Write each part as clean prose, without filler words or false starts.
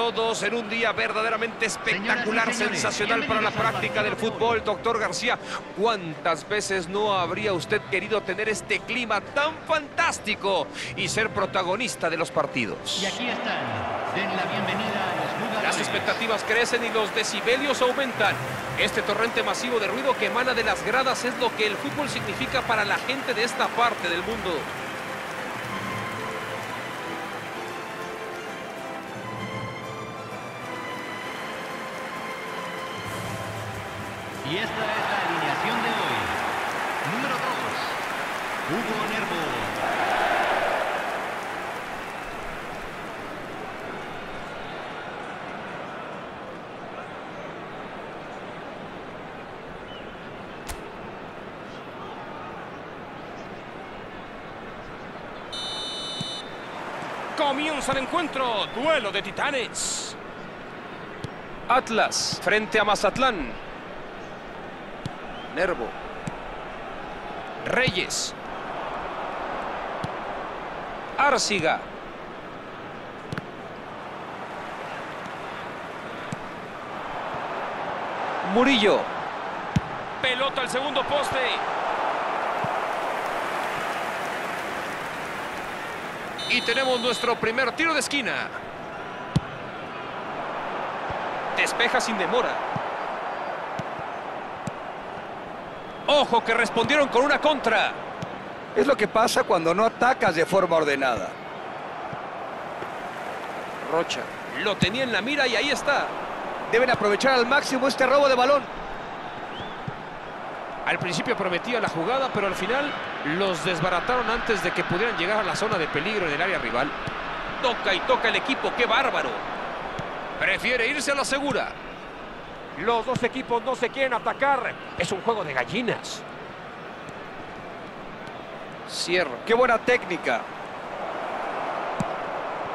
todos en un día verdaderamente espectacular, sensacional para la práctica del fútbol. Doctor García, ¿cuántas veces no habría usted querido tener este clima tan fantástico y ser protagonista de los partidos? Y aquí están, den la bienvenida a los jugadores. Las expectativas crecen y los decibelios aumentan. Este torrente masivo de ruido que emana de las gradas es lo que el fútbol significa para la gente de esta parte del mundo. Y esta es la alineación de hoy. Número 2, Hugo Nervo. Comienza el encuentro, duelo de titanes. Atlas frente a Mazatlán. Nervo. Reyes. Árciga. Murillo. Pelota al segundo poste. Y tenemos nuestro primer tiro de esquina. Despeja sin demora. Ojo que respondieron con una contra. Es lo que pasa cuando no atacas de forma ordenada. Rocha lo tenía en la mira y ahí está. Deben aprovechar al máximo este robo de balón. Al principio prometía la jugada, pero al final los desbarataron antes de que pudieran llegar a la zona de peligro en el área rival. Toca y toca el equipo, ¡qué bárbaro! Prefiere irse a la segura. Los dos equipos no se quieren atacar. Es un juego de gallinas. Cierra. ¡Qué buena técnica!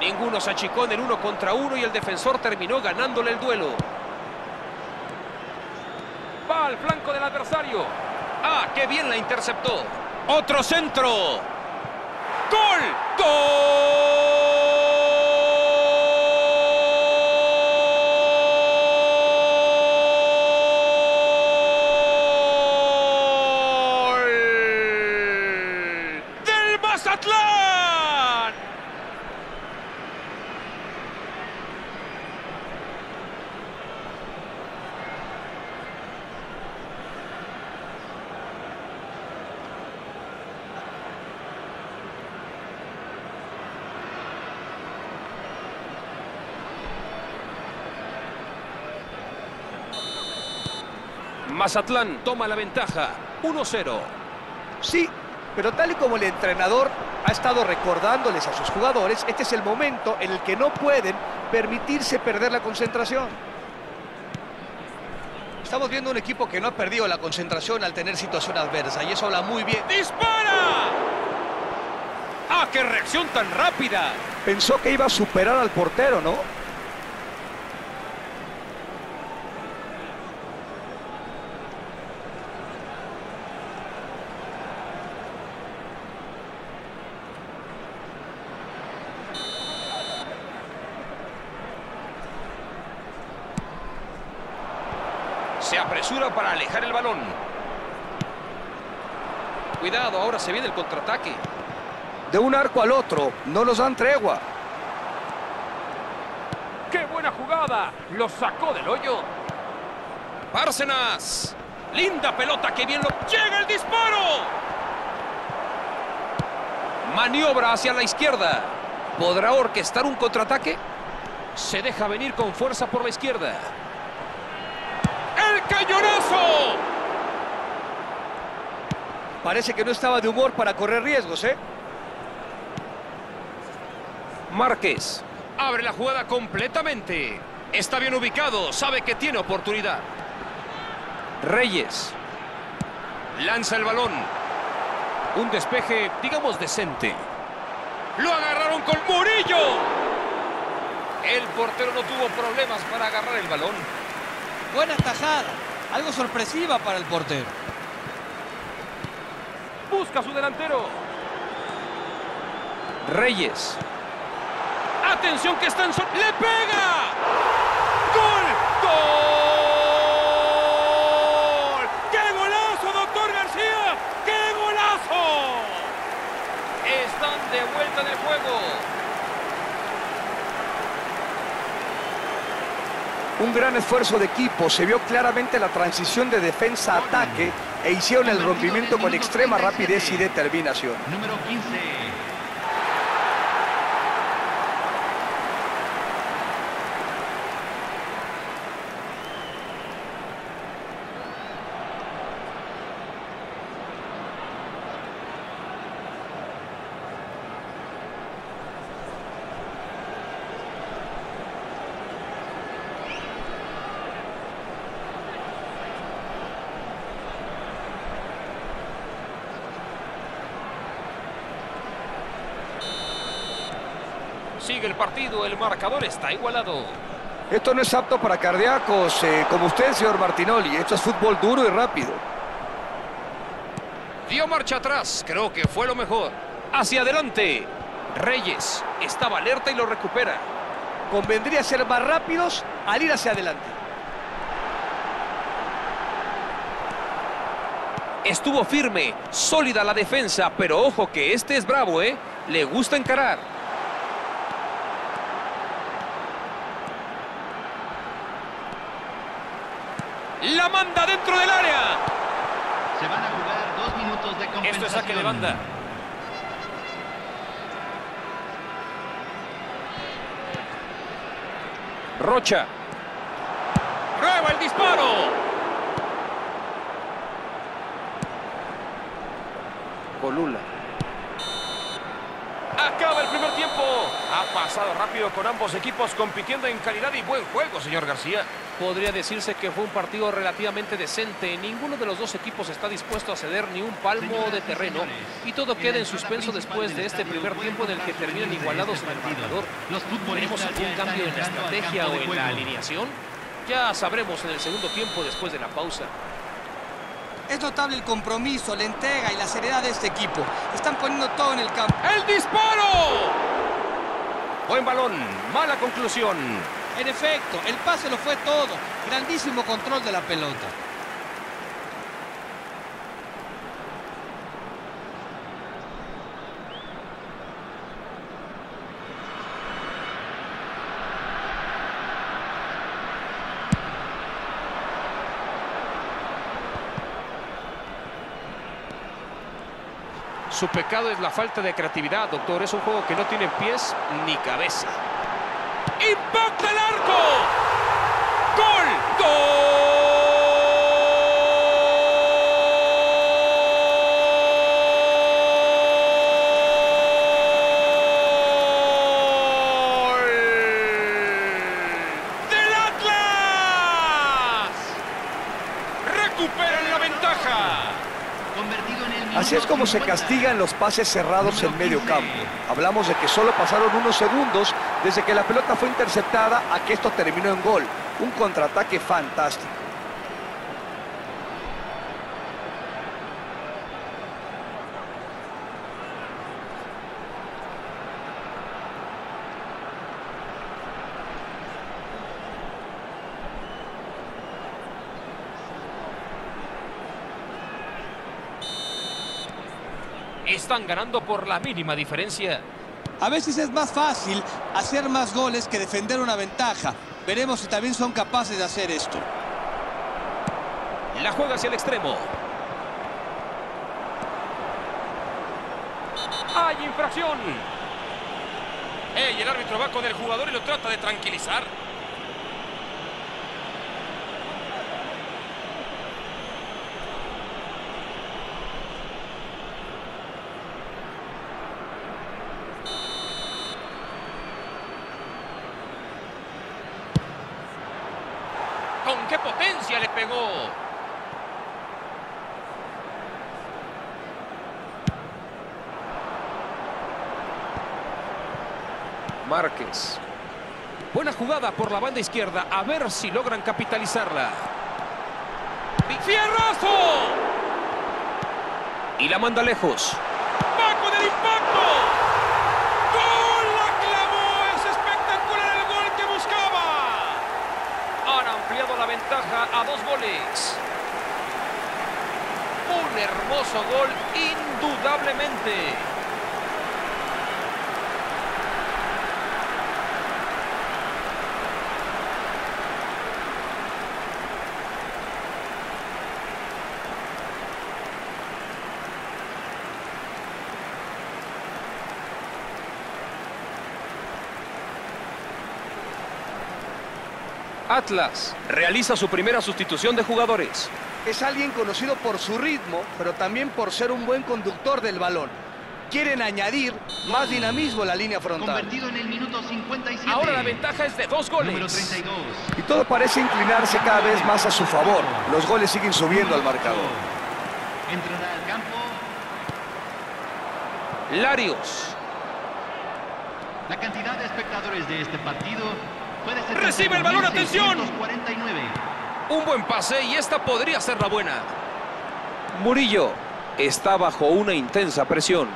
Ninguno se achicó en el 1 contra 1 y el defensor terminó ganándole el duelo. Va al flanco del adversario. ¡Ah, qué bien la interceptó! ¡Otro centro! ¡Gol! ¡Gol! Mazatlán toma la ventaja, 1-0. Sí, pero tal y como el entrenador ha estado recordándoles a sus jugadores, este es el momento en el que no pueden permitirse perder la concentración. Estamos viendo un equipo que no ha perdido la concentración al tener situación adversa, y eso habla muy bien. ¡Dispara! ¡Ah, qué reacción tan rápida! Pensó que iba a superar al portero, ¿no? Se apresura para alejar el balón. Cuidado, ahora se viene el contraataque. De un arco al otro, no nos dan tregua. ¡Qué buena jugada! Lo sacó del hoyo. Bárcenas. Linda pelota, que bien lo... ¡Llega el disparo! Maniobra hacia la izquierda. ¿Podrá orquestar un contraataque? Se deja venir con fuerza por la izquierda. ¡Cañonazo! Parece que no estaba de humor para correr riesgos, ¿eh? Márquez abre la jugada completamente. Está bien ubicado, sabe que tiene oportunidad. Reyes lanza el balón. Un despeje, digamos, decente. ¡Lo agarraron con Murillo! El portero no tuvo problemas para agarrar el balón. Buena tajada, algo sorpresiva para el portero. Busca a su delantero. Reyes. ¡Atención que está en... ¡Le pega! Un gran esfuerzo de equipo, se vio claramente la transición de defensa a ataque e hicieron el rompimiento con extrema rapidez y determinación. Número 15. Sigue el partido, el marcador está igualado. Esto no es apto para cardíacos como usted, señor Martinoli. Esto es fútbol duro y rápido. Dio marcha atrás, creo que fue lo mejor. Hacia adelante. Reyes estaba alerta y lo recupera. Convendría ser más rápidos al ir hacia adelante. Estuvo firme, sólida la defensa, pero ojo que este es bravo, ¿eh? Le gusta encarar. La manda dentro del área. Se van a jugar 2 minutos de compensación. Esto es saque de banda. Rocha. Prueba el disparo. Colula. Acaba el primer tiempo. Ha pasado rápido con ambos equipos compitiendo en calidad y buen juego, señor García. Podría decirse que fue un partido relativamente decente. Ninguno de los dos equipos está dispuesto a ceder ni un palmo de terreno. Y todo queda en suspenso después de este primer tiempo en el que terminan igualados en el marcador. ¿Tenemos algún cambio en la estrategia o en la alineación? Ya sabremos en el segundo tiempo después de la pausa. Es notable el compromiso, la entrega y la seriedad de este equipo. Están poniendo todo en el campo. ¡El disparo! Buen balón, mala conclusión. En efecto, el pase lo fue todo. Grandísimo control de la pelota. Su pecado es la falta de creatividad, doctor. Es un juego que no tiene pies ni cabeza. ¡Impacta el arco! ¡Gol! ¡Gol! ¡Del Atlas! ¡Recuperan la ventaja! Así es como se castigan los pases cerrados en medio campo. Hablamos de que solo pasaron unos segundos desde que la pelota fue interceptada a que esto terminó en gol. Un contraataque fantástico. Están ganando por la mínima diferencia. A veces es más fácil hacer más goles que defender una ventaja. Veremos si también son capaces de hacer esto. La juega hacia el extremo. ¡Hay infracción! El árbitro va con el jugador y lo trata de tranquilizar. ¡Con qué potencia le pegó! Márquez. Buena jugada por la banda izquierda. A ver si logran capitalizarla. ¡Fierrazo! Y la manda lejos. ¡Va con el impacto! La ventaja a 2 goles. Un hermoso gol, indudablemente. Atlas realiza su primera sustitución de jugadores. Es alguien conocido por su ritmo, pero también por ser un buen conductor del balón. Quieren añadir más dinamismo a la línea frontal. Convertido en el minuto 57. Ahora la ventaja es de 2 goles. Número 32. Y todo parece inclinarse cada vez más a su favor. Los goles siguen subiendo al marcador. Entrará al campo Larios. La cantidad de espectadores de este partido puede ser... ¡Recibe el balón! ¡Atención! 49. Un buen pase y esta podría ser la buena. Murillo está bajo una intensa presión.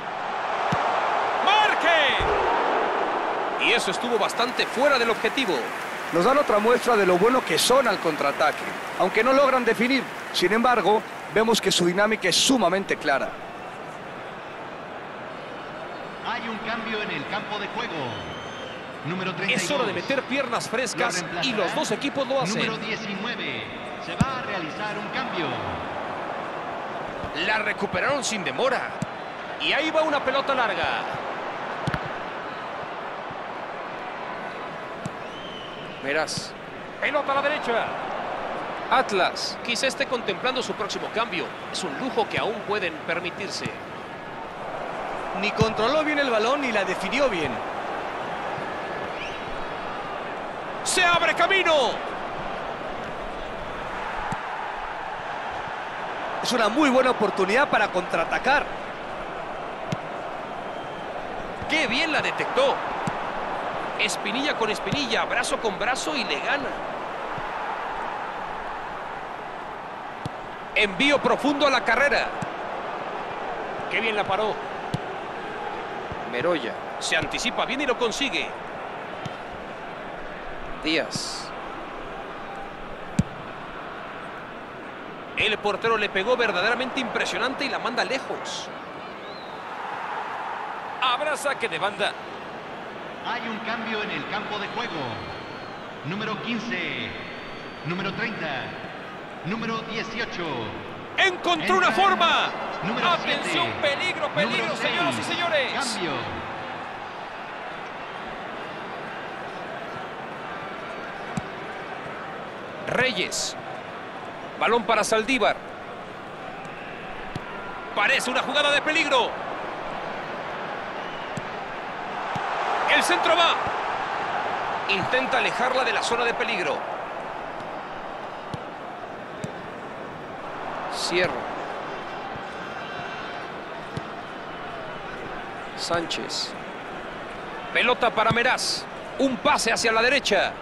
¡Márquez! Y eso estuvo bastante fuera del objetivo. Nos dan otra muestra de lo bueno que son al contraataque, aunque no logran definir. Sin embargo, vemos que su dinámica es sumamente clara. Hay un cambio en el campo de juego. Número 32. Es hora de meter piernas frescas y los dos equipos lo hacen. Número 19. Se va a realizar un cambio. La recuperaron sin demora. Y ahí va una pelota larga. Meraz. Pelota a la derecha. Atlas quizá esté contemplando su próximo cambio. Es un lujo que aún pueden permitirse. Ni controló bien el balón ni la definió bien. ¡Se abre camino! Es una muy buena oportunidad para contraatacar. ¡Qué bien la detectó! Espinilla con espinilla, brazo con brazo y le gana. Envío profundo a la carrera. ¡Qué bien la paró! Merolla se anticipa bien y lo consigue. Díaz. El portero le pegó verdaderamente impresionante y la manda lejos. Habrá saque de banda. Hay un cambio en el campo de juego. Número 15. Número 30. Número 18. Encontró una forma. Número 7. Atención, peligro, peligro, señoras y señores. Cambio. Reyes. Balón para Saldívar. Parece una jugada de peligro. El centro va. Intenta alejarla de la zona de peligro. Cierra. Sánchez. Pelota para Meraz. Un pase hacia la derecha.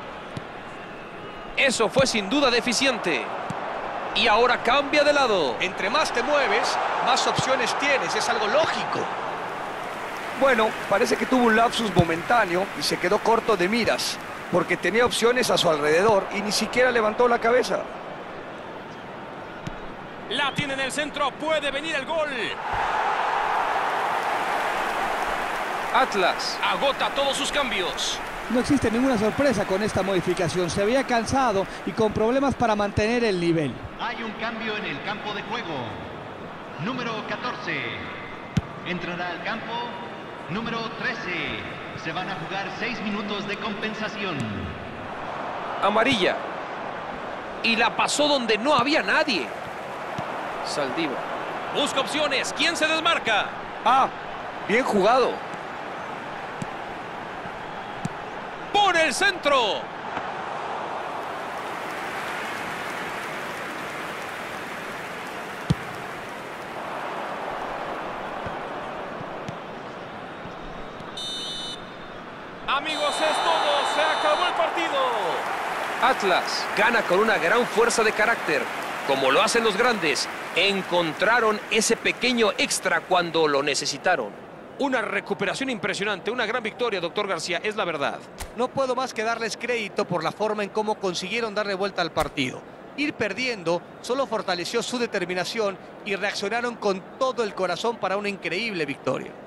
Eso fue sin duda deficiente. Y ahora cambia de lado. Entre más te mueves, más opciones tienes. Es algo lógico. Bueno, parece que tuvo un lapsus momentáneo y se quedó corto de miras, porque tenía opciones a su alrededor y ni siquiera levantó la cabeza. La tiene en el centro. Puede venir el gol. Atlas agota todos sus cambios. No existe ninguna sorpresa con esta modificación. Se había cansado y con problemas para mantener el nivel. Hay un cambio en el campo de juego. Número 14. Entrará al campo. Número 13. Se van a jugar 6 minutos de compensación. Amarilla. Y la pasó donde no había nadie. Saldívar. Busca opciones. ¿Quién se desmarca? Ah, bien jugado. Por el centro. Amigos, es todo. Se acabó el partido. Atlas gana con una gran fuerza de carácter. Como lo hacen los grandes, encontraron ese pequeño extra cuando lo necesitaron. Una recuperación impresionante, una gran victoria, doctor García, es la verdad. No puedo más que darles crédito por la forma en cómo consiguieron darle vuelta al partido. Ir perdiendo solo fortaleció su determinación y reaccionaron con todo el corazón para una increíble victoria.